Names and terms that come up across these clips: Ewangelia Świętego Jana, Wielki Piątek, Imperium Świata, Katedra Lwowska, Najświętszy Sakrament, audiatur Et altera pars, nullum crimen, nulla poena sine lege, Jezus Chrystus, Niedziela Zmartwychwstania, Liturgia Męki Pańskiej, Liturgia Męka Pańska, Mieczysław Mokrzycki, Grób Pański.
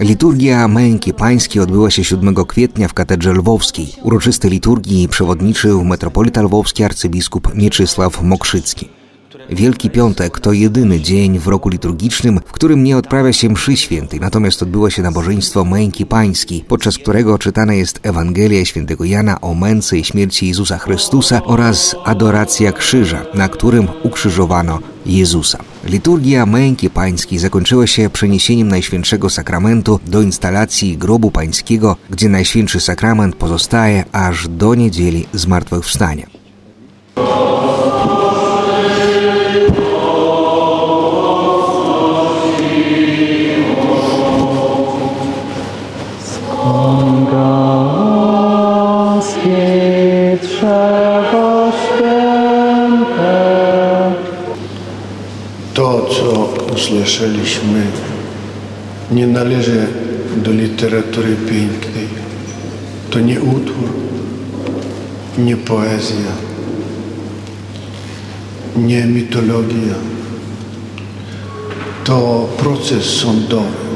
Liturgia Męki Pańskiej odbyła się 7 kwietnia w Katedrze Lwowskiej. Uroczystej liturgii przewodniczył metropolita lwowski arcybiskup Mieczysław Mokrzycki. Wielki Piątek to jedyny dzień w roku liturgicznym, w którym nie odprawia się mszy świętej, natomiast odbyło się nabożeństwo Męki Pańskiej, podczas którego czytana jest Ewangelia Świętego Jana o męce i śmierci Jezusa Chrystusa oraz adoracja krzyża, na którym ukrzyżowano Jezusa. Liturgia Męki Pańskiej zakończyła się przeniesieniem Najświętszego Sakramentu do instalacji Grobu Pańskiego, gdzie Najświętszy Sakrament pozostaje aż do Niedzieli Zmartwychwstania. To, co usłyszeliśmy, nie należy do literatury pięknej. To nie utwór, nie poezja, nie mitologia. To proces sądowy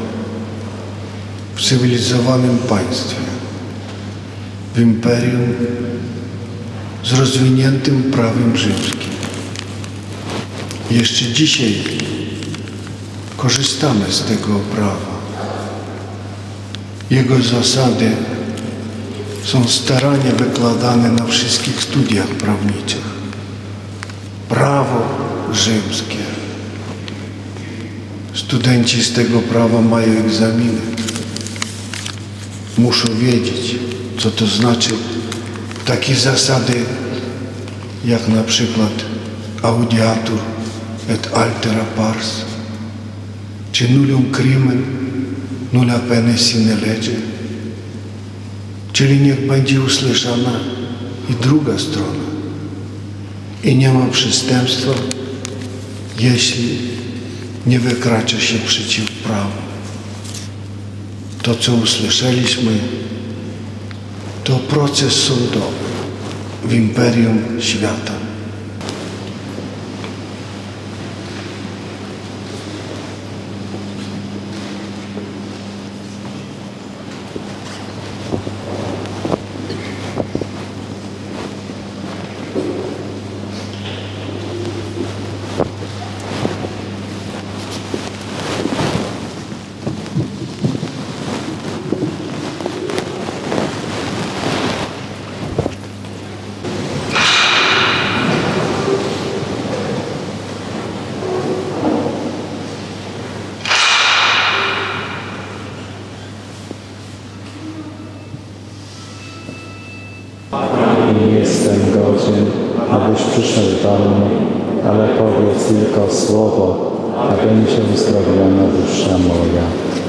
w cywilizowanym państwie, w imperium z rozwiniętym prawem rzymskim. Jeszcze dzisiaj korzystamy z tego prawa. Jego zasady są starannie wykładane na wszystkich studiach prawniczych. Prawo rzymskie. Studenci z tego prawa mają egzaminy. Muszą wiedzieć, co to znaczy takie zasady, jak na przykład audiatur Et altera pars, czy nullum crimen, nulla poena sine lege. Czyli niech będzie usłyszana i druga strona. I nie ma przestępstwa, jeśli nie wykracza się przeciw prawu. To, co usłyszeliśmy, to proces sądowy w Imperium Świata. Nie jestem godzien, abyś przyszedł do mnie, ale powiedz tylko słowo, a będzie uzdrowiona dusza moja.